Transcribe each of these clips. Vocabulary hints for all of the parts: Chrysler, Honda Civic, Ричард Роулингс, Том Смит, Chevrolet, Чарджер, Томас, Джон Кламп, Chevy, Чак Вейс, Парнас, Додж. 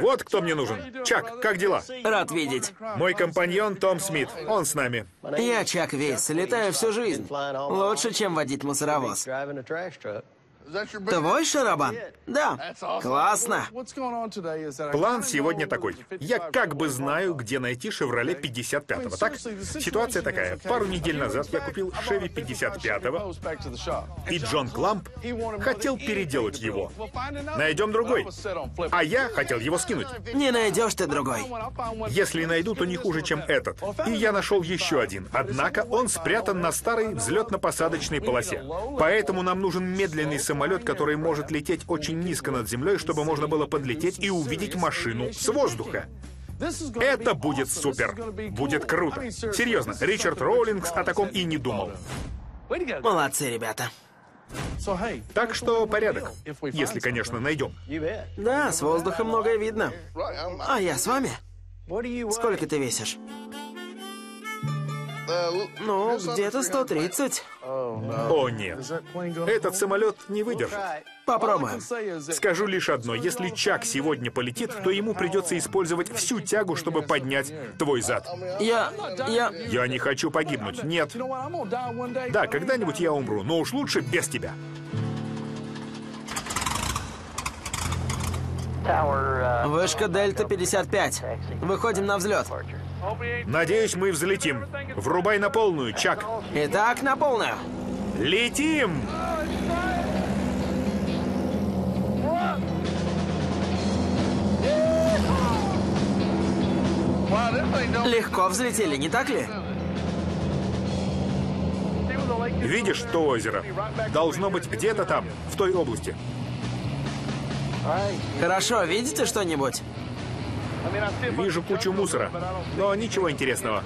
Вот кто мне нужен. Чак, как дела? Рад видеть. Мой компаньон Том Смит. Он с нами. Я Чак Вейс. Летаю всю жизнь. Лучше, чем водить мусоровоз. Твой шарабан? Да. Классно. План сегодня такой. Я как бы знаю, где найти Chevrolet 55-го, так? Ситуация такая. Пару недель назад я купил Chevy 55-го, и Джон Кламп хотел переделать его. Найдем другой. А я хотел его скинуть. Не найдешь ты другой. Если найду, то не хуже, чем этот. И я нашел еще один. Однако он спрятан на старой взлетно-посадочной полосе. Поэтому нам нужен медленный самолет, который может лететь очень низко над землей, чтобы можно было подлететь и увидеть машину с воздуха. Это будет супер. Будет круто. Серьезно, Ричард Роулингс о таком и не думал. Молодцы, ребята. Так что порядок, если, конечно, найдем. Да, с воздуха многое видно. А я с вами? Сколько ты весишь? Ну, где-то 130. О, нет. Этот самолет не выдержит. Попробуем. Скажу лишь одно. Если Чак сегодня полетит, то ему придется использовать всю тягу, чтобы поднять твой зад. Я не хочу погибнуть. Нет. Да, когда-нибудь я умру, но уж лучше без тебя. Вышка Дельта 55. Выходим на взлет. Надеюсь, мы взлетим. Врубай на полную, Чак. Итак, на полную. Летим! Легко взлетели, не так ли? Видишь то озеро? Должно быть где-то там, в той области. Хорошо, видите что-нибудь? Вижу кучу мусора, но ничего интересного.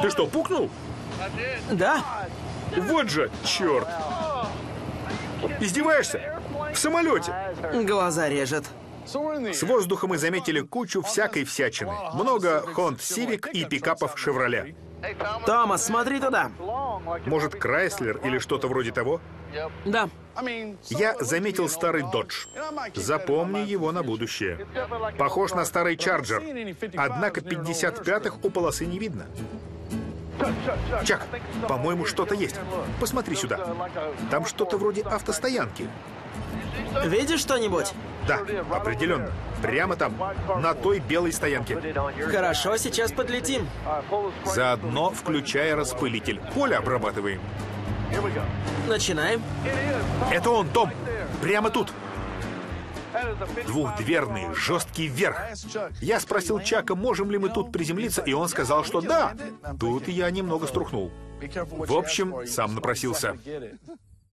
Ты что, пукнул? Да. Вот же, черт. Издеваешься? В самолете. Глаза режет. С воздуха мы заметили кучу всякой всячины. Много Honda Civic и пикапов Chevrolet. Томас, смотри туда. Может, Chrysler или что-то вроде того? Да. Я заметил старый Додж. Запомни его на будущее. Похож на старый Чарджер. Однако 55-х у полосы не видно. Чак, по-моему, что-то есть. Посмотри сюда. Там что-то вроде автостоянки. Видишь что-нибудь? Да, определенно. Прямо там, на той белой стоянке. Хорошо, сейчас подлетим. Заодно включая распылитель. Поле обрабатываем. Начинаем. Это он, Том. Прямо тут. Двухдверный, жесткий вверх. Я спросил Чака, можем ли мы тут приземлиться, и он сказал, что да. Тут я немного струхнул. В общем, сам напросился.